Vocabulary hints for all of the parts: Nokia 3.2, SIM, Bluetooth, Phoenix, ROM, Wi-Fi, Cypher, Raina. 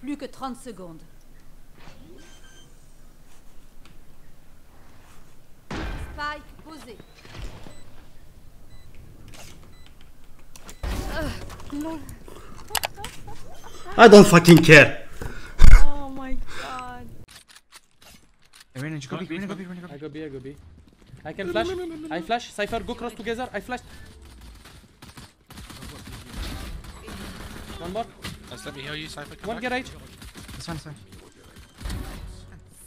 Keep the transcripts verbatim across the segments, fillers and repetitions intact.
Plus que trente secondes. Spike posé. I don't fucking care. Oh my god. Hey, Raina, you go B, Raina, go B, Raina, go B. I go B, I go B. I can flash. I flash. Cypher, go cross together. I flash. One more. Just let me heal you, Cypher. One garage. This one, this one.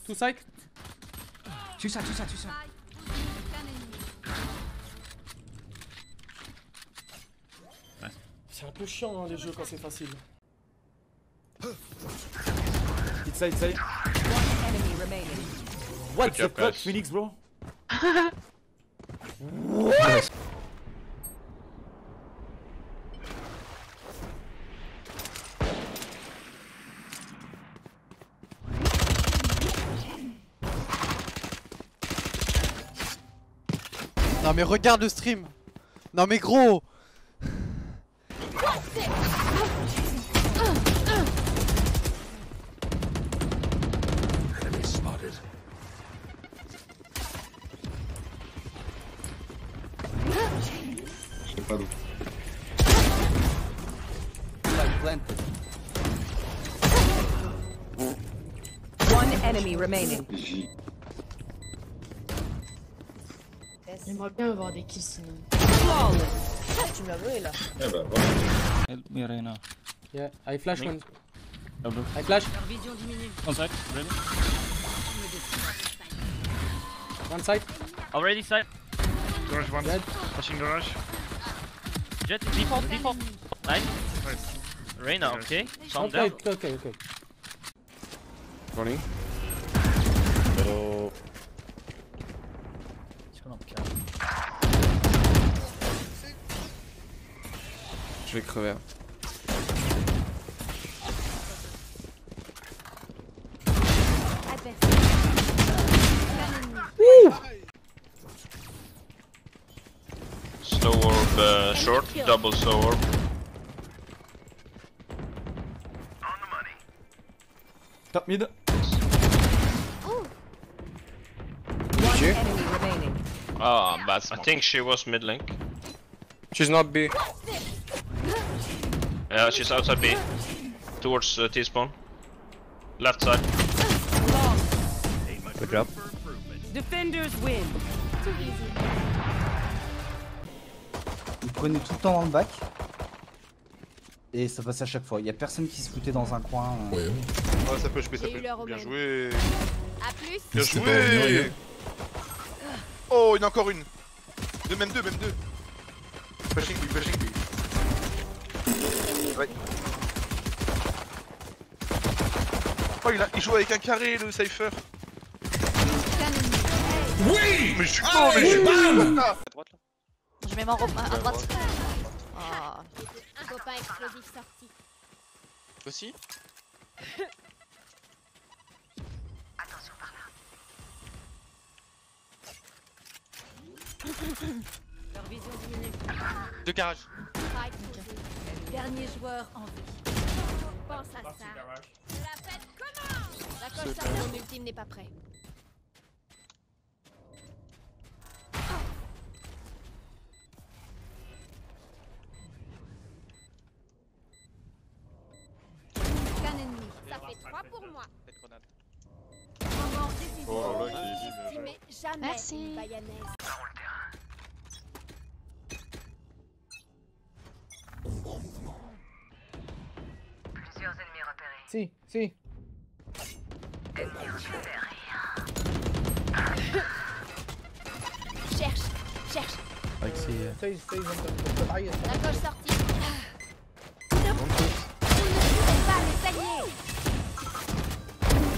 Two side. Two side, two side, two side. C'est un peu chiant hein, les jeux quand c'est facile. It's side, side. What the fuck, Phoenix, bro? What? Non mais regarde le stream. Non mais gros. Pardon. One enemy remaining. J'aimerais bien avoir des kills sinon. Oh, tu me l'as volé là. Eh bah voilà. Help me Raina. Yeah, I flash one. I flash. One side, ready. One side. Already side. Garage one. Dead. Flashing garage. Jet, default, default. Nice. Nice. Raina, okay. Sound down. Okay, okay, okay. Running. Oh. Je vais crever. Ouh. Slow orb uh, short, double slow orb. Top mid. Oh, bad smoke. I think she was mid link. She's not B. Yeah, she's outside B. Towards uh, T spawn. Left side. Good job. Defenders win. Too easy. Ils prenaient tout le temps dans le bac. Et ça passait à chaque fois. Il y a personne qui se foutait dans un coin. Euh... Ouais. Oh, ça peut, je peux, ça peut. Bien joué. A plus. Bien joué. Oh, il y en a encore une. Deux, même deux, même deux. Pushing B, pushing B. Ouais. Oh, il, a... il joue avec un carré le Cypher. Oui, mais je suis con, ah, mais je suis con. À droite là. Je vais m'en reprendre à droite. Oh. Copain explosif sorti. Aussi. Attention par là. Leur vision diminue. Deux garages. Dernier joueur en vie. Pense à ça. La fête commence. La coche à ultime n'est pas prêt. Qu'un ennemi. Ça fait trois pour moi. Oh là là, il est vide. Merci. Si, si. Cherche, cherche. Stay, stay, la coche sortie. Je ne pouvais pas me saigner.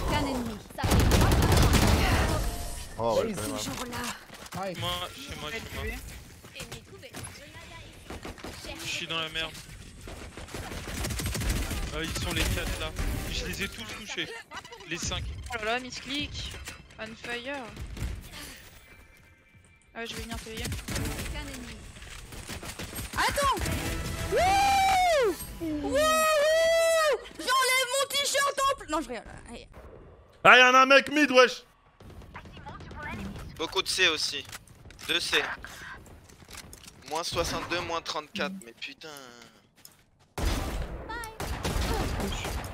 Qu'un ennemi. Ça fait trois fois. Oh, ouais, là. Moi, chez moi, chez moi. Je suis dans la merde. Euh, ils sont les quatre là, je les ai tous touchés, les cinq. Oh là là, misclick, on fire. Ah, je vais venir te lier. Attends. Wouh. Wouh. J'enlève mon t-shirt Non, je rigole. Allez. Ah, y'en a un mec mid, wesh. Beaucoup de C aussi. deux C. Moins soixante-deux, moins trente-quatre, mais putain.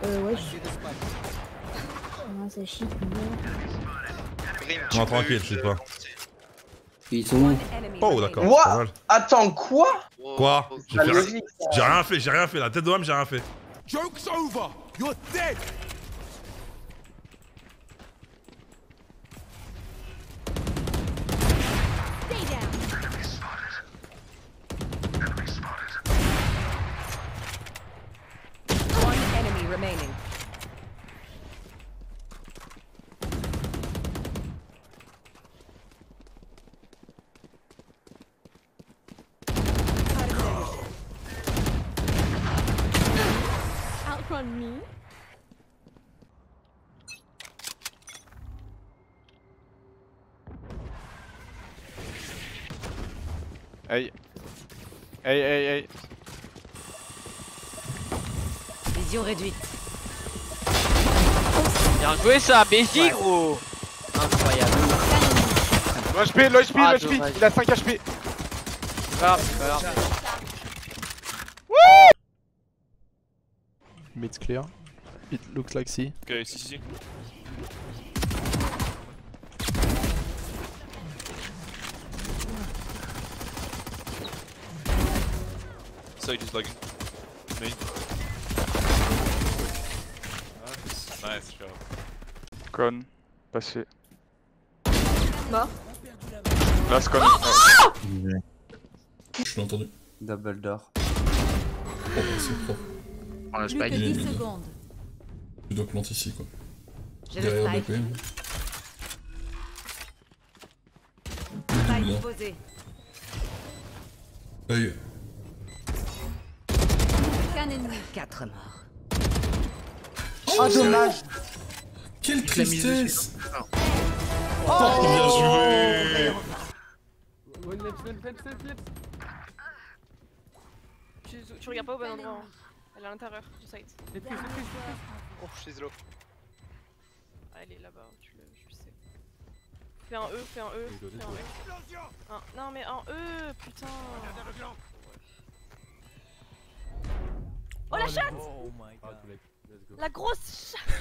Euh, wesh. Ah, ça chie. Non, tranquille, c'est toi. Ils sont loin. Oh, d'accord. Wow. Attends, quoi? Quoi? J'ai rien... rien fait, j'ai rien fait. La tête de l'homme, j'ai rien fait. Joke's over. You're dead. Hey, hey, hey, hey. Vision réduite. Bien joué ça, B J ouais. Gros. Incroyable. L'H P, l'H P, ah, l'H P, il a cinq H P. Grave, grave. Wouh! Mid's clear. It looks like C. Ok, si, si. Just like me. Nice, nice job. Con, passé. Mort. Last con. Oh oh oh, je l'ai entendu. Double door. Oh, c'est trop. On a spike. Tu dois planter ici quoi. J'ai le spike. Spike posé. Hey. quatre morts. Oh, oh dommage. Quelle tristesse. Oh, oh bien joué. Tu, tu regardes pas au bon endroit, hein. Elle est à l'intérieur du site. Oh, je suis low. Elle est là-bas, tu le, je sais. Fais un E, fais un E, fais un E. Un, non mais un E, putain. Oh la chatte! Oh my god. La grosse chatte!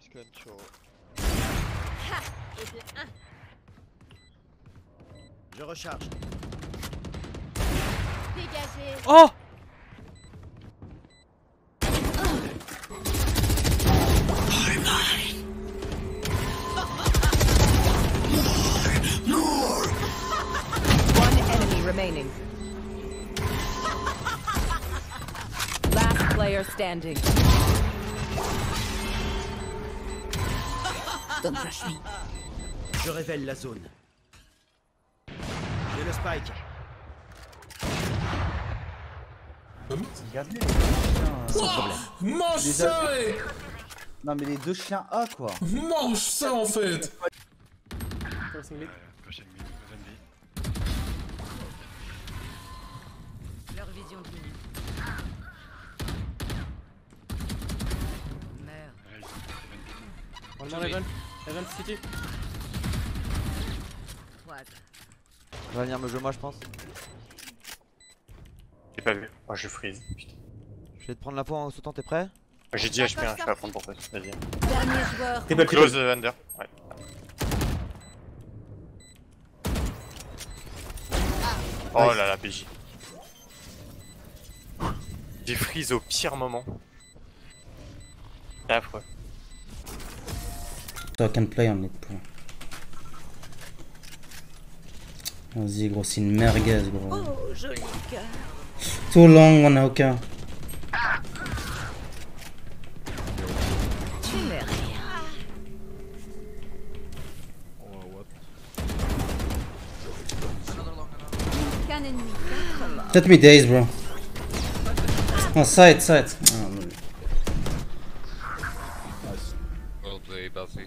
C'est quand même chaud. Je recharge. Dégagez! Oh! One enemy remaining. Player standing. Don't rush me. Je révèle la zone. J'ai le spike. Regardez. Sans problème. Mange ça. Non mais les deux chiens A quoi. Mange ça en fait. Leur vision de l'ennemi. On Evan, Evan City. Il va venir me jouer moi je pense. J'ai pas vu, oh je freeze. Putain. Je vais te prendre la peau en sautant, t'es prêt? J'ai dit H P, hein, je vais la prendre pour toi, vas-y. T'es pas close uh, under, ouais. Oh là là P J. J'ai freeze au pire moment. C'est affreux. So I can play on it, bro. Vas-y gros, c'est une merguez gros. Oh, joli cœur. Too long, on a aucun. Tu mets rien. Oh, what? Let me days, bro. Oh, side, side. Oh. Well played, Buffy.